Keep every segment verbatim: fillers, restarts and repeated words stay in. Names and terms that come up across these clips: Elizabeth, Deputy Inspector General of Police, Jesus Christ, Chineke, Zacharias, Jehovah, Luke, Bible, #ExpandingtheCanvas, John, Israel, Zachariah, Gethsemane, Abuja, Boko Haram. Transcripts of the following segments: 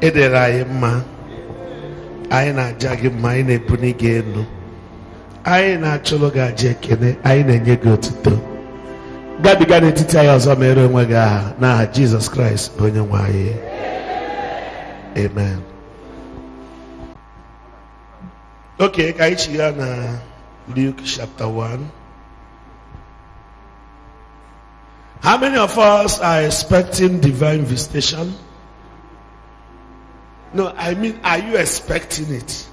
edere anyị mma anyị na-aja gị mma anyị na-ebuni gị elu anyị na-achụlụ gị aja ekene anyị na-enye gị otuto gabiga n'etiti anyị ọzọ mere onwe gị aha n'aha Jizọs Kraịst onye nwe anyị amen. Okay, ka anyị chi ya na Luke chapter one. How many of us are expecting divine visitation? No, I mean, are you expecting it?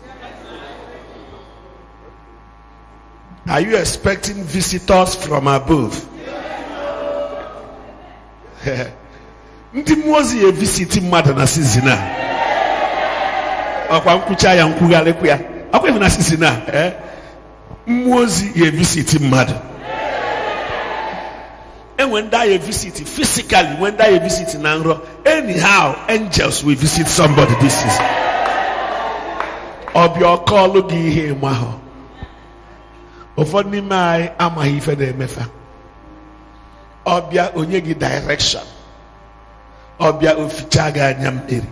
Are you expecting visitors from above? Ndi mwozi evisiti mmadụ na sizina. Ọkwa nkwucha ya nkwughalekwu ya. Ọkwa ife na sizina, eh? Mwozi evisiti mmadụ. And when they visit physically, when they visit in Angro, anyhow, angels will visit somebody this season. Of your call, look here, Maho. Of only my Amahifa de Mefa. Of your Onyegi direction. Of your Ufichaga Nyamiri.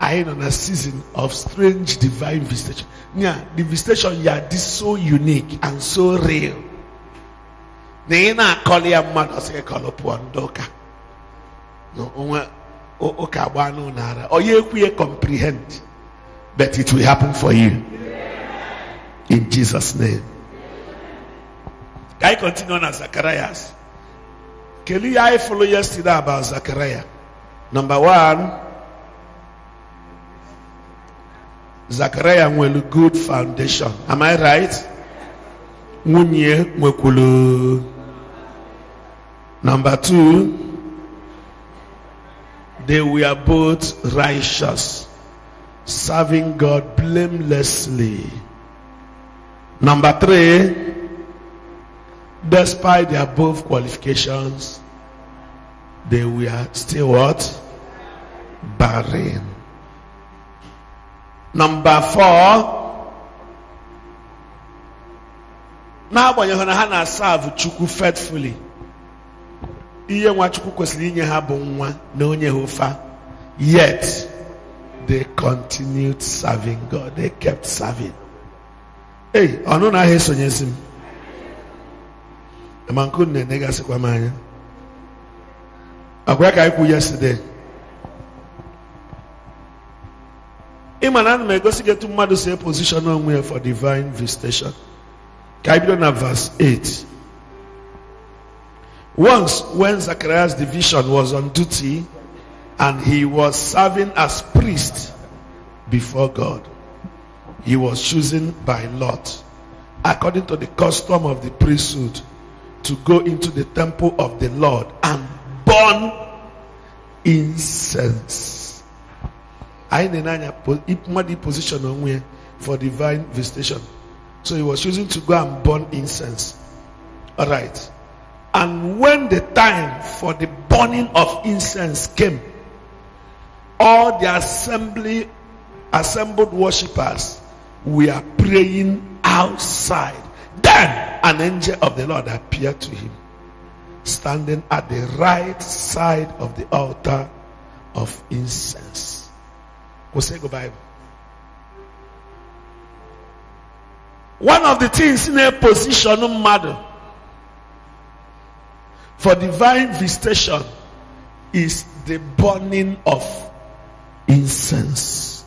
I am on a season of strange divine visitation. Yeah, the visitation, yeah, this so unique and so real. Nina call ya mmadụ sị call up one doka. No onwe o ka gba no nara. O ye kwu comprehend. But it will happen for you. In Jesus name. Can I continue on as Zacharias? Can you I follow yesterday about Zachariah? Number one, Zachariah nwere good foundation. Am I right? Number two, they were both righteous, serving God blamelessly. Number three, despite their above qualifications, they were still what? Barren. Number four, now when Hannah served Chukwu faithfully, yet they continued serving God. They kept serving. Hey, I know na heso nyesim. Emanku ne negasi kwa manya. Akweka iku yesterday. Imanan me go get to madu say position on where for divine visitation. Verse eight. Once, when Zacharias' division was on duty, and he was serving as priest before God, he was chosen by lot, according to the custom of the priesthood, to go into the temple of the Lord and burn incense. I need position on where for divine visitation. So he was choosing to go and burn incense. Alright. And when the time for the burning of incense came, all the assembly, assembled worshippers were praying outside. Then an angel of the Lord appeared to him, standing at the right side of the altar of incense. Go say go Bible. One of the things in a position of mother for divine visitation is the burning of incense.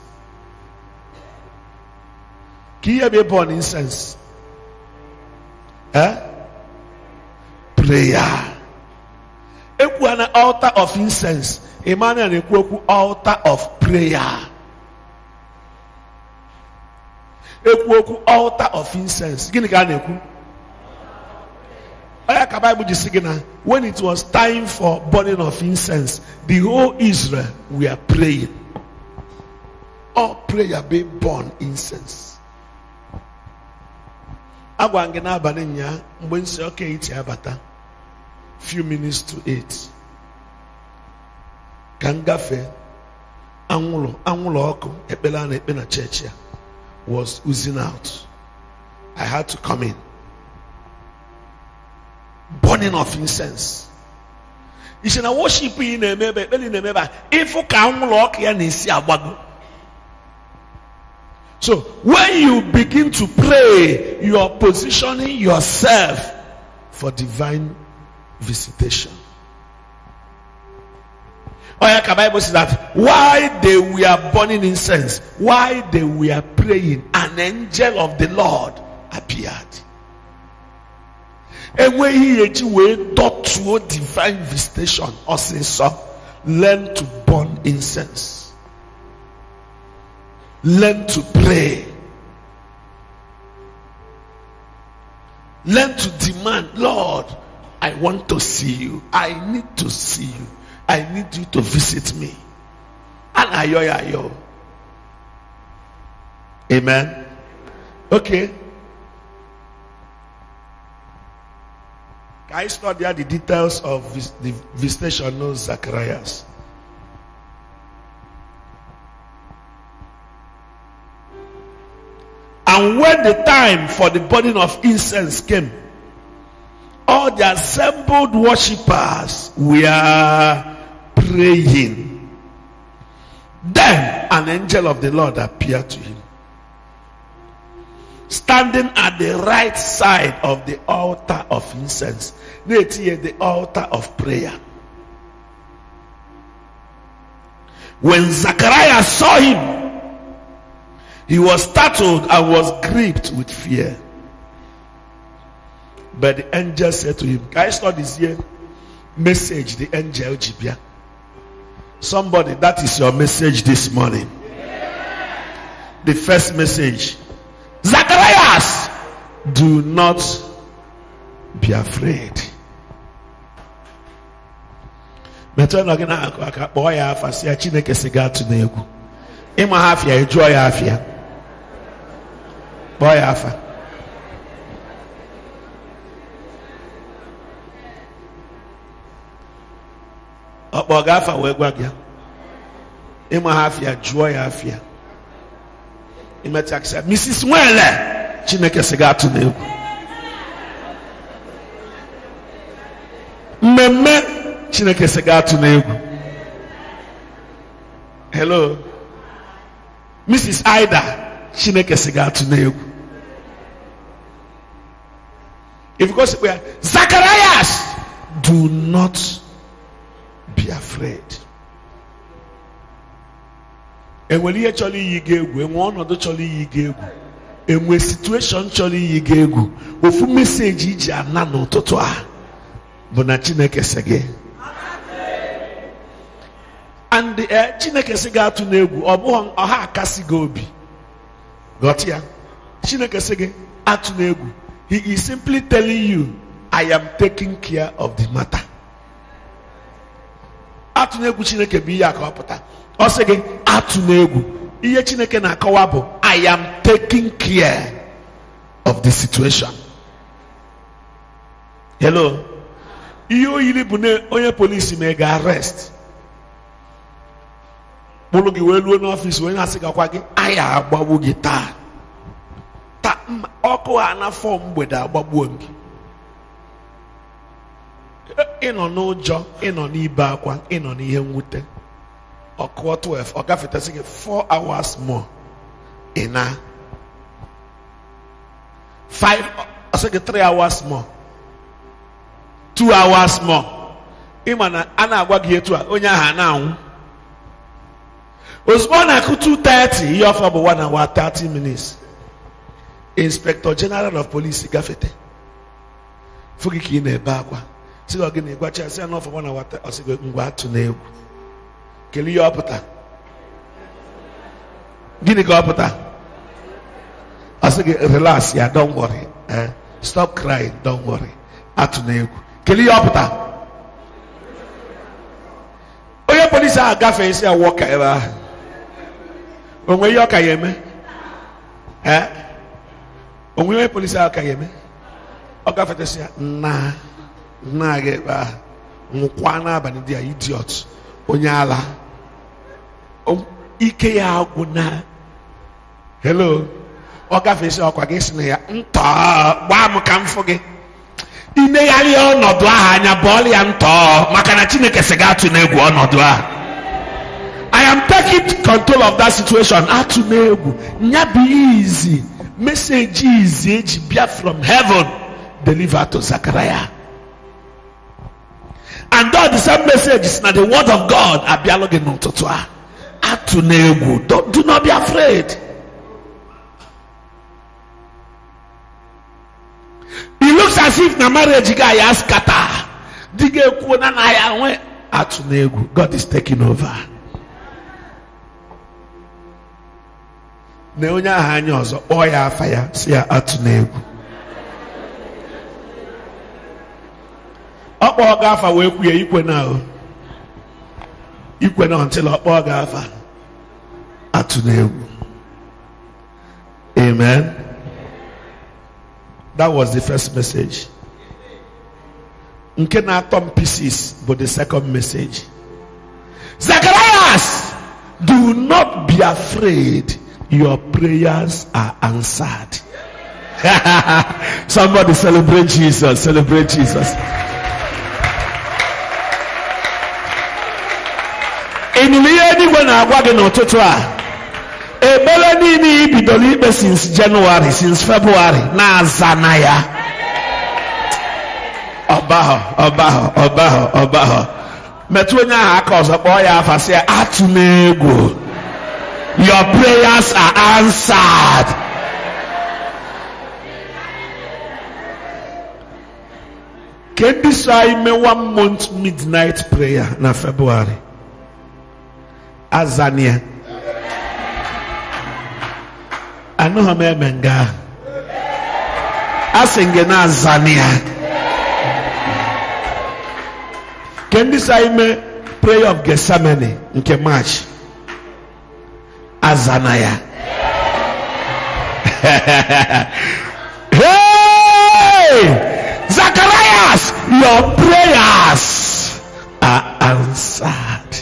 Can you be born incense? Eh? Prayer. An altar of incense. A man and a altar of prayer. Altar of incense. When it was time for burning of incense, the whole Israel were praying. All prayer be born incense. Few minutes to eight. Kangafe, Angulo, Angulo Oku, Ebela na Ebena Church here was oozing out. I had to come in. Burning of incense. You should not worship in a member, in a member. If you can walk here and see a wagon. So when you begin to pray, you are positioning yourself for divine visitation. Oh yeah, the Bible says that while they were burning incense, while they were praying, an angel of the Lord appeared. And when he thought through divine visitation, also learn to burn incense. Learn to pray. Learn to demand, Lord, I want to see you. I need to see you. I need you to visit me. And ayo ayo. Amen. Okay. Can I study the details of vis the visitation of Zacharias? And when the time for the burning of incense came, all the assembled worshippers were praying. Then an angel of the Lord appeared to him, standing at the right side of the altar of incense, the altar of prayer. When Zachariah saw him, he was startled and was gripped with fear. But the angel said to him, can I start this here? Message the angel Jibia. Somebody, that is your message this morning. Yeah. The first message. Zacharias, do not be afraid. Ogafa we gwagya. Ima hafia juo ya afia. Ima taxa Missus Wele Chineke siga atu na egwu. Meme Chineke siga atu na egwu. Hello. Missus Ida Chineke siga atu na egwu. If you go somewhere, Zacharias, do not be afraid. Enweli choli yigegu, enwe onodo choli yigegu, enwe situation choli yigegu. Ofu message iji ana n'ụtụtụ a bụ na Chineke sị gị. And Chineke sị gị atụ n'egwu, ọ bụghị ọha akasị gị obi. Got ya? Chineke sị gị atụ n'egwu. He is simply telling you, I am taking care of the matter. Atunegu Chineke bi ya akọpụta. Ọ sị gị atunegu. Ihe Chineke na-akọwa bụ I am taking care of the situation. Hello. Ihe oyiri bụ na onye polisi ma ga arrest. Bụrụ gị wee luo n'ọfịs wee na-asị gakwa gị aya agbagbu gị taa. Ta ọkụ ha na fọ mgbede agbagbuo gị. Ino no jo, ino ni ba kwa, ino ni yengute. Or quarter twelve, or gafita sige four hours more. Ina five, or sige three hours more, two hours more. Imana ana wagi etua onya hanau. Osmona ku two thirty, he offer one hour thirty minutes. Inspector General of Police gafete. Fugi ki ina ba kwa. See again, Guacha say enough for one hour. I say Ngwa to na egwu. Keli yo aputa. Gini go aputa. I say relax, yeah, don't worry. Eh? Stop crying, don't worry. Atu na egwu. Keli yo aputa. Oya police agafe say work ever. Onwe yo ka yeme. Eh? Onwe police aka yeme. Agafe say na na ge ba nkwana abani dia idiot onyala ike ya aguna. Hello. Oga face okwa ge sina ya nta gba am kan fo ge imegharị ọnọdụ ahụ anya bọọlụ ya ntọ maka na Chineke sị ga atụ n'egwu ọnọdụ ahụ. I am taking control of that situation. Atụ n'egwu nya bụ izi message izi eji bịa from heaven deliver to Zachariah. And though the same message is not the word of God, abialogin ntutua atụ n'egwu. Don't do not be afraid. It looks as if na marriage guy has kata. Dige kuona na ya we atụ n'egwu. God is taking over. Ne onya hanya ọzọ kpọọ ya afa ya si ya atụ n'egwu. Ọkpọ gafa wee kwuye ikwe na o. Ikwe na until ọkpọ gafa atụ n'egwu. Amen. That was the first message. Nke na-atọ pieces, but the second message. Zacharias, do not be afraid. Your prayers are answered. Somebody celebrate Jesus. Celebrate Jesus. Ebele nini ibidoro ikpe since January, since February na Zanaya. Obaho, obaho, obaho, obaho. Metu onye ahụ aka ọzọ kpọọ ya afa sị atụ n'egwu. Your prayers are answered. Kedu sai me one month midnight prayer na February. Azania. I know how many men go. I sing in Zania. Can this I me pray of Gethsemane? You can march. Azanaya. Hey, Zacharias, your prayers are answered.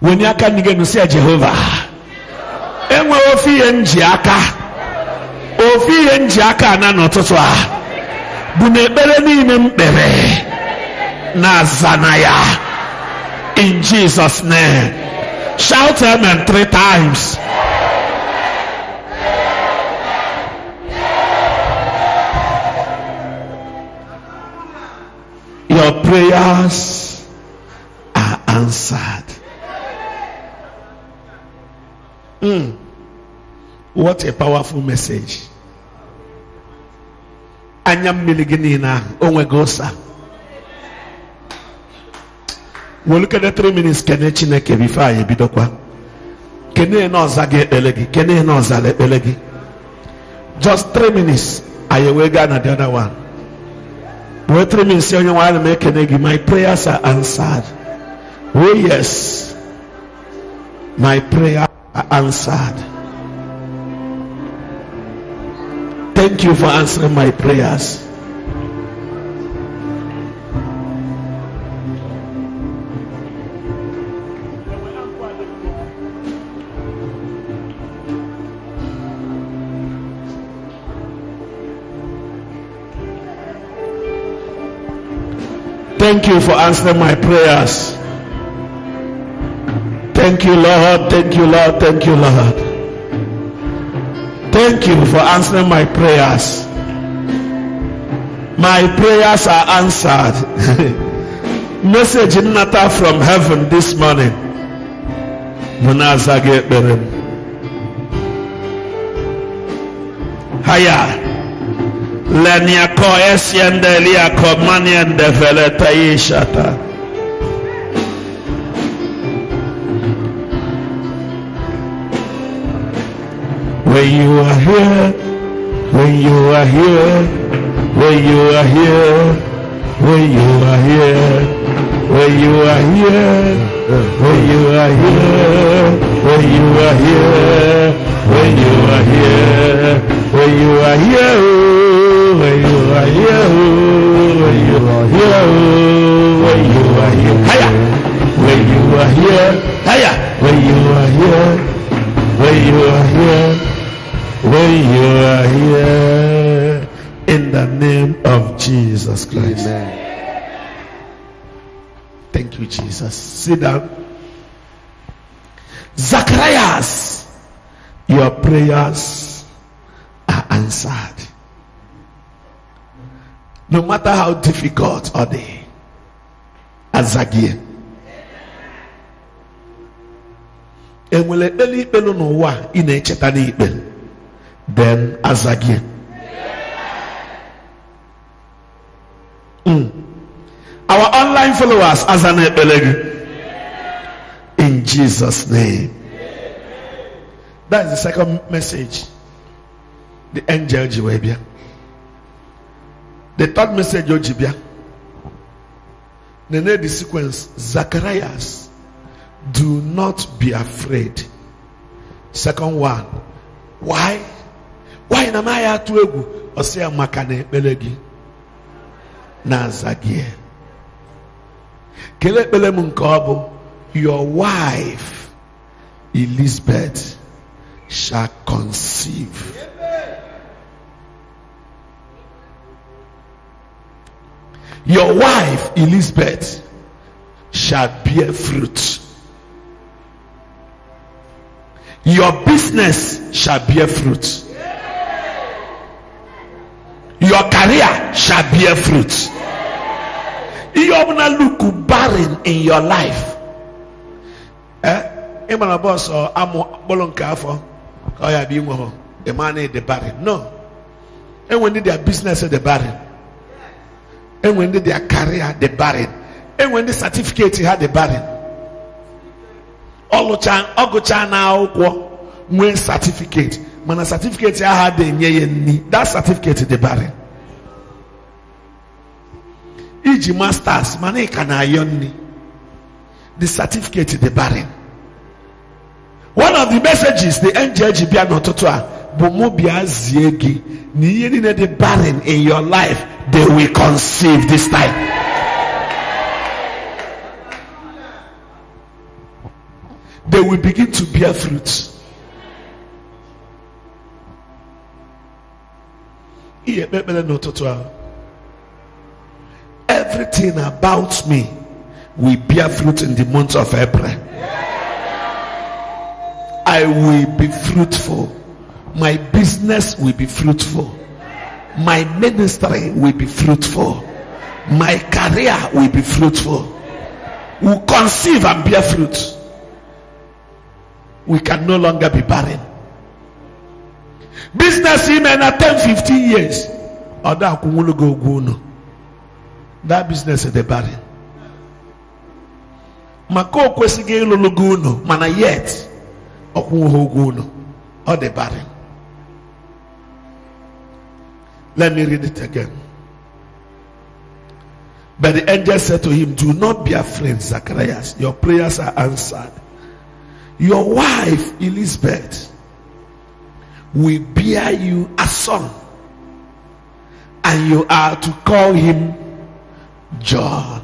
When you can begin to say Jehovah. Enwe ofi ye nji aka ofi ye nji aka na n'ụtụtụ a bụ na ekpere n'ime mkpere na Zanaya in Jesus name. Shout amen three times. Your prayers are answered. Mm. What a powerful message. Anya mmiri gị niile ahụ onwe gị ụsa. Welukede three minutes kene Chineke bifo anyị bidokwa. Kene na ọza gị ekpele gị, kene na ọza la ekpele gị. Just three minutes anyị wee gaa na the other one. Wee three minutes onye nwe anyị ma ekene gị, my prayers are answered. Oh yes. My prayer answered. Thank you for answering my prayers. Thank you for answering my prayers. Thank you, Lord. Thank you, Lord. Thank you, Lord. Thank you for answering my prayers. My prayers are answered. Message in Nata from heaven this morning. Haya. Leniako esiende liako maniende veleta ishata. When you are here, when you are here, when you are here, when you are here, when you are here, when you are here, when you are here, when you are here, when you are here, when you are here, when you are here, when you are here, when you are here, when you are here, when you are here. When you are here, the name of Jesus Christ. Amen. Thank you, Jesus. Sit down. Zacharias, your prayers are answered. No matter how difficult are they, Azagia. Then Azagia. Mm. Our online followers, Azane Belegu. In Jesus' name. That is the second message. The angel Jiwebia. The third message, Ojibia. The name sequence, Zacharias, do not be afraid. Second one, why? Why am I at Wegu? Osea Makane Belegi Nazagie. Kele Belemunkobo, your wife, Elizabeth, shall conceive. Your wife, Elizabeth, shall bear fruit. Your business shall bear fruit. Your career shall bear fruit. You will not look barren in your life. Eh? No. And when their business is the barren. And when their career they barren, and when the certificate had the barren, all chan all chan now when certificate, when a certificate had the nye that certificate they barren. E G masters, mane kanayoni, the certificate they barren. One of the messages the angel Jibia nototua, bomobia ziegi, ni ni the barren in your life. They will conceive this time. They will begin to bear fruit. Everything about me will bear fruit in the month of April. I will be fruitful. My business will be fruitful. My ministry will be fruitful. My career will be fruitful. We'll conceive and bear fruit. We can no longer be barren. Business in ten to fifteen years. That business is the barren. Mana yet or the barren. Let me read it again. But the angel said to him, do not be afraid, Zacharias. Your prayers are answered. Your wife, Elizabeth, will bear you a son. And you are to call him John.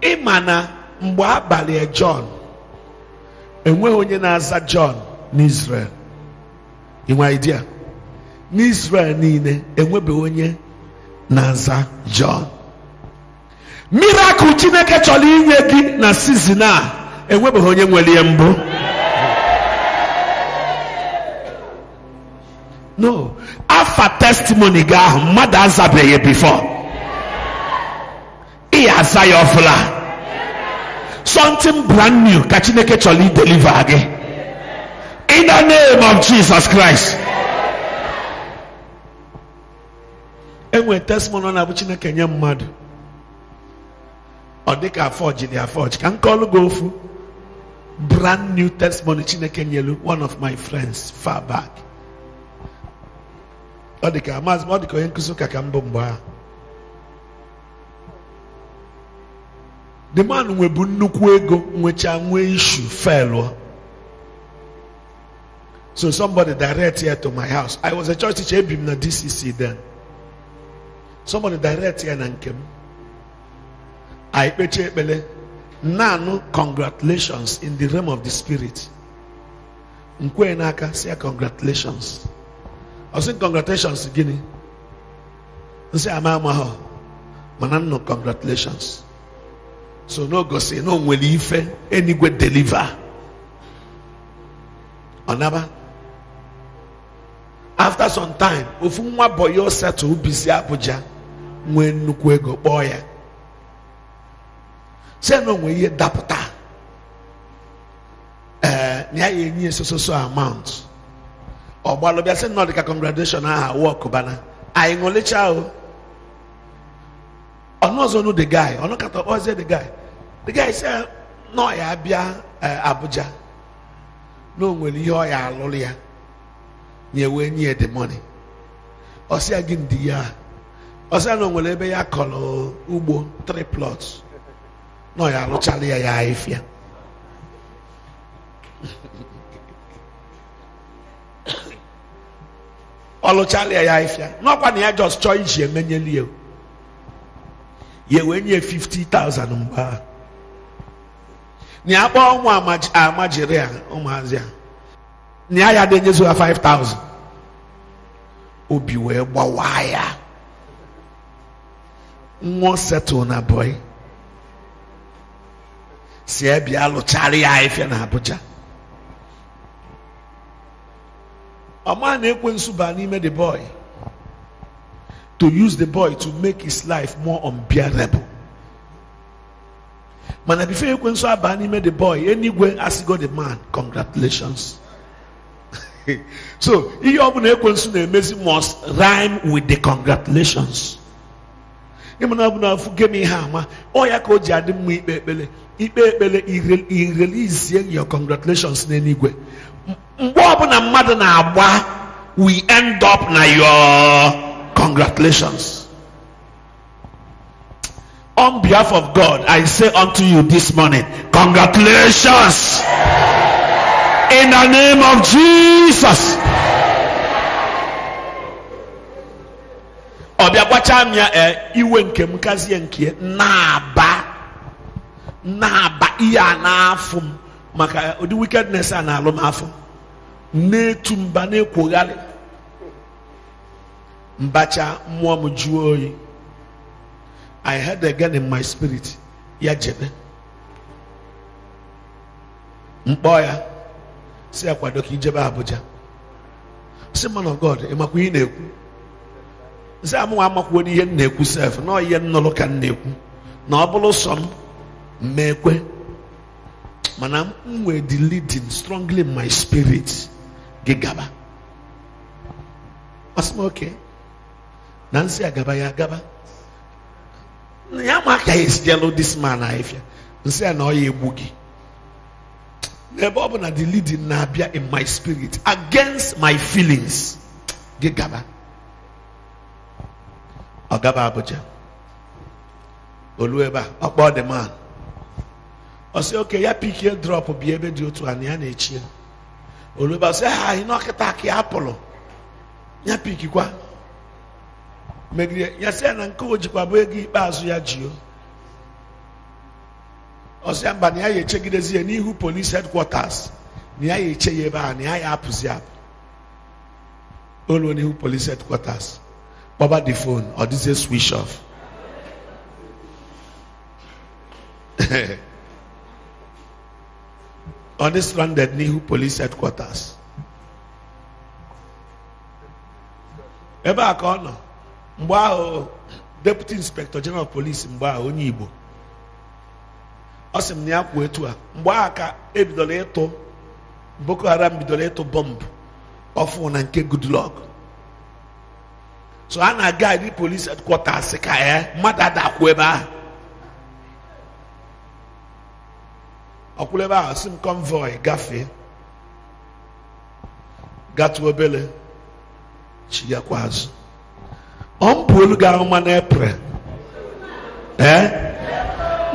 Imana Mbwabale John. And when you answer John in Israel. You have an idea? Israel nine enwebe onye naza John miracle chineke chọrọ inwe gị na season a enwebe onye nwere mbụ no afa testimony ga ahụ mmadụ azabeghị before ị aza ya ọfụla something brand new ka chineke chọrọ I deliver gị in the name of Jesus Christ. Enwe testimony na buchi na kenye mmadu. Odika forge dia forge. Can call go for brand new testimony Chineke nyelu one of my friends far back. Odika mas odika yenkuso kaka mbomba. The man we bu nnukwu ego nwecha nwe issue failure. So somebody direct here to my house. I was a church teacher ebim na D C C then. Somebody direct here and came. I pray, bele. Now, congratulations in the realm of the spirit. Nkwe naka say congratulations. I said, congratulations, Guinea. I say, Amama, Manano, congratulations. So no go say no will ife any go deliver. Anaba. After some time, ofunwa boyo settle busy Abuja when nuku ego boya. Say no we ye dapota. Eh, nya ye nye so so amount. Obalo bia say no the congratulation ah work bana. I ngolecha o. I don't know the guy. I don't know the guy. The guy said, no, I have Abuja. No, when you are a lawyer, you will need the money. I said, again, dear. I said, no, will be a color, Ubo, three plots. No, I don't know. I have you. I don't know. I have you. No, I just change you. Many ye when ye fifty thousand umba. Nya ba umwa amajiria umazia. Nya ya denyesu ya five thousand. Obiwe ba waya. Mwo settle na boy. Sebi alo chari ya ife na Abuja. Ama ne kwensu ba n'ime the boy. To use the boy to make his life more unbearable. Man, if you can so abandon the boy, anyway, as God the man, congratulations. So, he open a question, the amazing must rhyme with the congratulations. Him and Abuna forgive me, Hammer. Oh, I call Jadim, we bele, he bele, he release your congratulations in any way. Mbobuna mother na abwa, we end up na your. Congratulations. On behalf of God, I say unto you this morning, congratulations. In the name of Jesus. Obiagwachamia eh iwe nke mkazi enkie naaba naaba iya na afum maka the wickedness and alum afum ne tumba ne kwogale Mbacha muamujuoi. I heard again in my spirit. Ya jebe. Mboya. Say akwadoki jebe Abuja. Say man of God. Emaku yi neku. Say amu amaku ni yen neku self. No yen no loka neku. Na obolo som. Mekwe. Manam mwe deleting strongly my spirit. Gigaba. Asma okay. Nancy Agaba Yagaba. Yamaka is yellow this man, I fear. And say, no, ye boogie. The Bob na delete in Nabia in my spirit against my feelings. Gigaba Agaba Abuja Olueba about the man. I say, okay, ya pick your drop of be able to to an Yanichi. Olueba say, I knock attack Apollo. Ya pick you. Megri yase na nko ojikwa bo egi ikpeazụ ya jio osia mbani ya echegidezi ya n'ihu police headquarters ni ya eche ya ebe a ni ya apụzi apụ olu n'ihu police headquarters kpọba the phone ọ dịzie switch off ọ dị stranded n'ihu police headquarters ebe a ka ọ nọ. Mbao Deputy Inspector General of Police Mbao Nyibo. Osim niya kuetua. Mbao ka e bidoleto Boko Haram bidoleto bomb. Ofu na nke good luck. So ana guy di police at kwota seka eh. Madada kweba. Okuleba osim convoy gafe. Gatuwebele. Chia kwazu. Ompulu gauma nepre. Eh?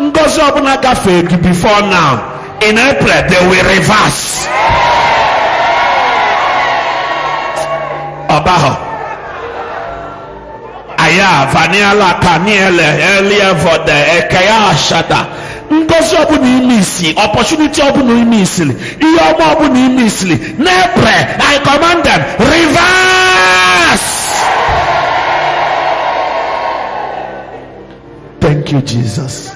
Ngozi obuna gafe before now. In April they will reverse. Obaho. Aya vanilla kaniele earlier for the ekaya shada. Ngozi obuna imisi. Opportunity obuna imisi. Iyo obu obuna imisi. Nepre I command them reverse. Thank you, Jesus.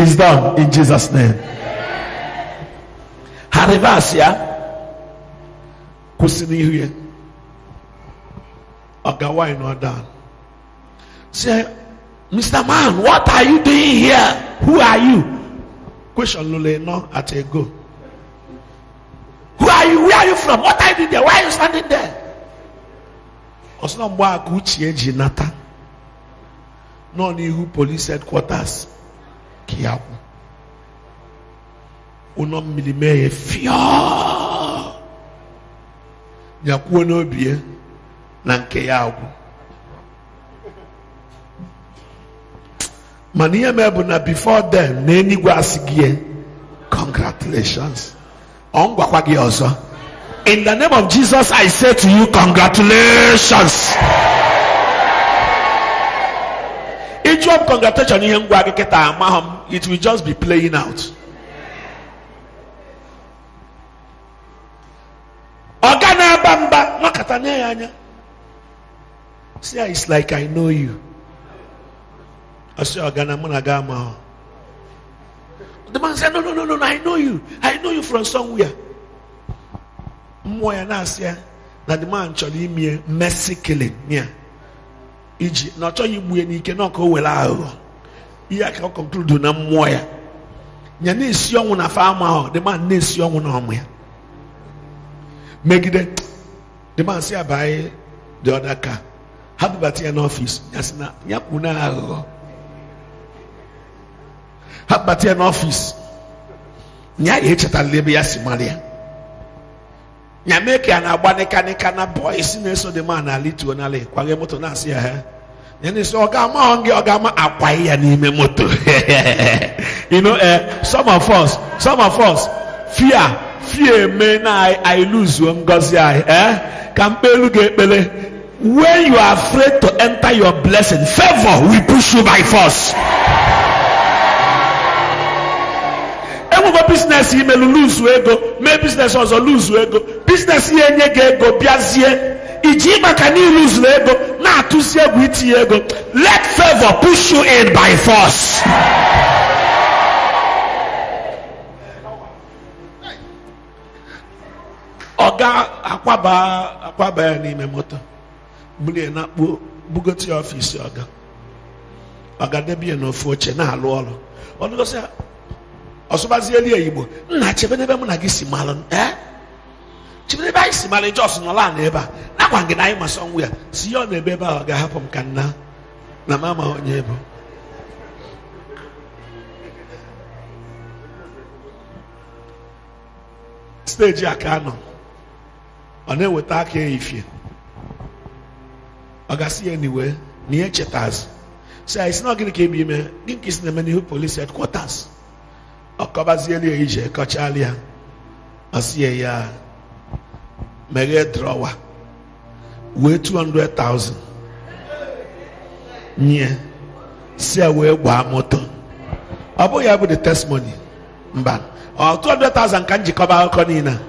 It's done in Jesus' name. Harivasia Kusinihuye Agawai no Adan. Say, Mister Man, what are you doing here? Who are you? Question Lule no at a go. Who are you? Where are you from? What are you doing there? Why are you standing there? Osnambwa Guchi Jinata. No new police headquarters. Kiabu. Unom milimeye fiyo. Nyakuo no bie na nke yabu. Maniye mebu na before them na enigwa asigie. Congratulations. Ongwa kwa gi ozo. In the name of Jesus, I say to you, congratulations. Each one congratulation, it will just be playing out. Ogana bamba makatanya anya. See, it's like I know you. I say Ogana munagama. The man said, no, no, no, no, I know you. I know you from somewhere. Moya nasia na the man chọrọ ime mercy killing near iji na chọ igbu enyi ke na ko wela aho iya ka conclude na moya nya na esi onwu na farm aho the man na esi onwu na omo ya megide the man say abai the other car happy birthday na office yes na nya kuna aho happy birthday na office nya ye cheta lebe ya simalia. Nya make an abanikanika na boy sine so the man ali to na le kwage moto na see eh nya so oga ma onge oga ma akwai ya ni me moto. You know eh some of us some of us fear fear me na i, I lose when God's eye eh kampelu ge pele. When you are afraid to enter your blessing, favor will push you by force. Business he may lose ego, may business also lose ego. Business he any ego biazie. Ijima can he lose ego? Na to see witty ego. Let favor push you in by force. Oga akwaba akwaba ni me moto. Mule na bugoti office oga. Oga debi no foche na alu olu. Onu go say Osobazi eli Igbo na chebenebe mu na gisi malon eh chebenebe gisi malon just no land eba na kwangi na ima somewhere si yo na ebeba ga hapom kanna na mama onye bụ stage akano ona weta aka efie agasi anywhere ni echetaz so it's not going to be me think is na many police headquarters. Okabazieli eje kachalia asie ya mere drawer we two hundred thousand nye sie we gba moto abu ya bu the testimony mba o two hundred thousand kan jikoba konina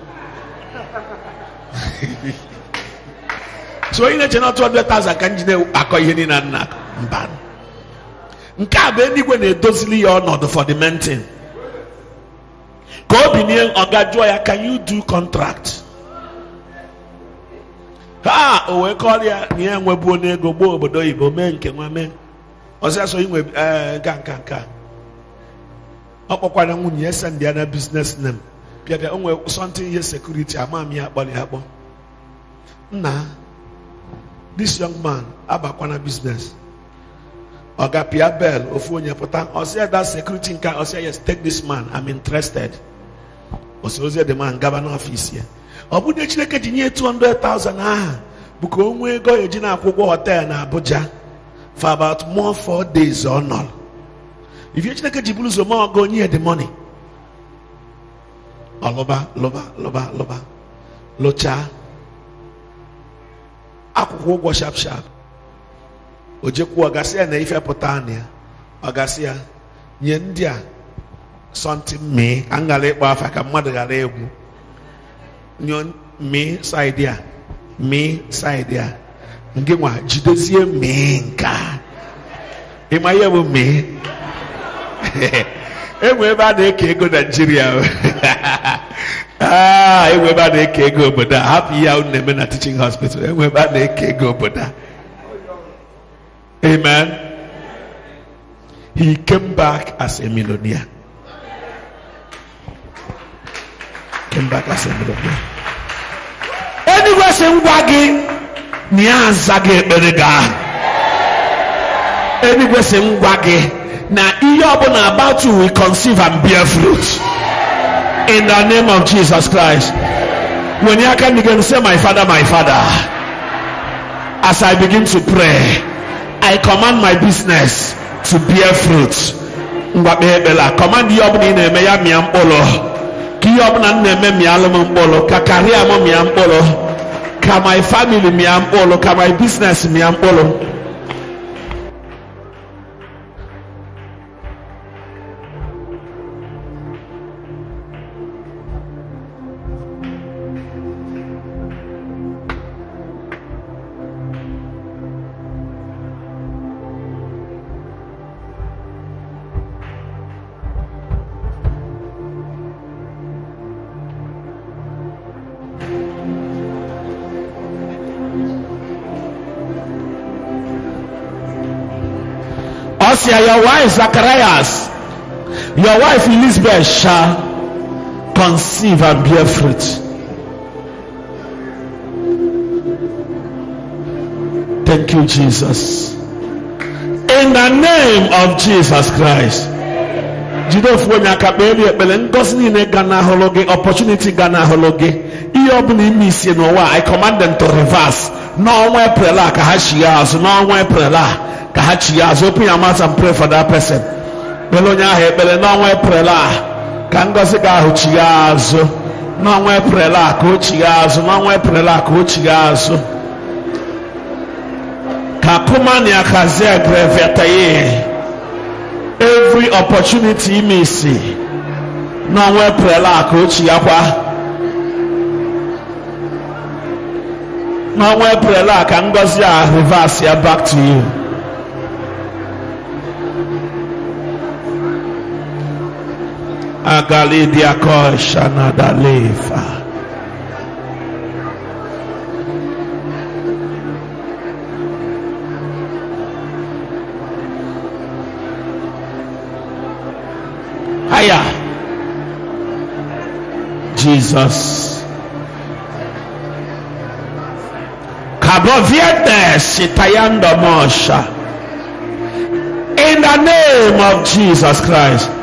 so ina jena two hundred thousand kan jine akoyi ni na nna mba nke abe nigwe na edozili ya onodo for the mountain. Can you do contract? Ah, we call ya near Webone go bo, but do you men can women? Or so you will gang can can. Upon yes and the other business name. Get the only something yes security. I'm a body. Nah, this young man abakwana business. Or Gapia Bell or Funya Potan or say that security can or say yes, take this man. I'm interested. Osoze the man governor office here. Obu de chileke dinye two hundred thousand ah. Buko onwe go ejina akwụkwọ hotel na Abuja for about more four days or not. If you chileke jibulu so more go near the money. Aloba loba loba loba. Locha. Akwụkwọ go sharp sharp. Ojeku agasia na ife potania. Agasia nye ndia. Something me, angale bafa kamadagale egu. Nyon me side ya, me side ya. Ngewa jidezie me nka. Am I here with me? Everywhere they can go Nigeria. Ah, everywhere they can go, but happy out in the teaching hospital. Everywhere they can go, but amen. He came back as a millionaire. Came back as a millionaire. Anywhere some wagging, Nyan Zagay Berega. Anywhere some wagging. Now, you are about to reconceive and bear fruit in the name of Jesus Christ. When you can begin to say, "My Father, my Father," as I begin to pray, I command my business to bear fruit. Command the obni ne meya miambolo, ki obna ne me mialomambolo, ka career mo miambolo, ka my family miambolo, ka my business miambolo. Your wife Zacharias, your wife Elizabeth shall conceive and bear fruit. Thank you, Jesus. In the name of Jesus Christ. Opportunity I command them to reverse. No one prela kahashiyas. No one prela. Kahachiyas, open your mouth and pray for that person. Belonya he belenonwe prela. Kangosika huchiyas. Nonwe prela kuchiyas. Nonwe prela kuchiyas. Kakumani akaze grevetaye. Every opportunity missy. Nonwe prela kuchiyapa. Nonwe prela kangosika reverse ya back to you. Agalidia Koshana Dalefa. Hiya Jesus Kaboviete Sitayanda Mosha. In the name of Jesus Christ.